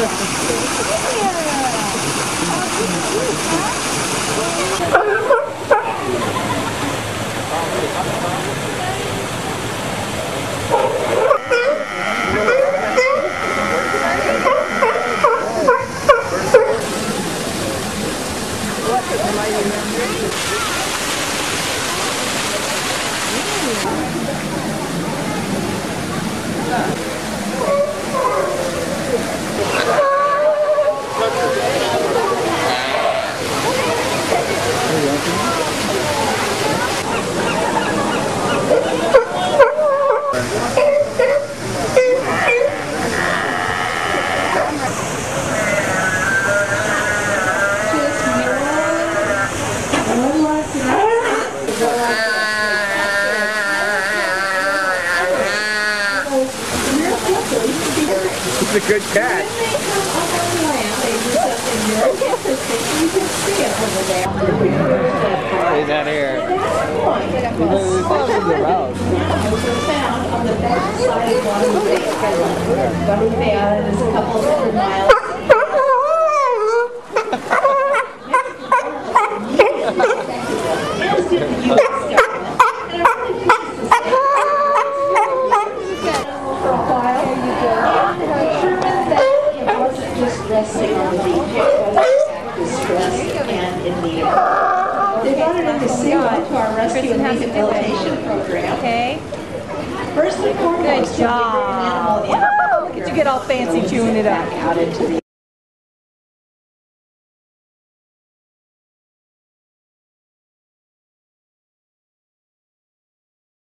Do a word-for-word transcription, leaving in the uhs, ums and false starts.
It's a good cat. Hey, that air. Found on the Resting on the distress and in need. They brought it into C one to our rescue and rehabilitation program. Okay. First and foremost, good job. An animal in. Look at you get all fancy chewing it up. Out into the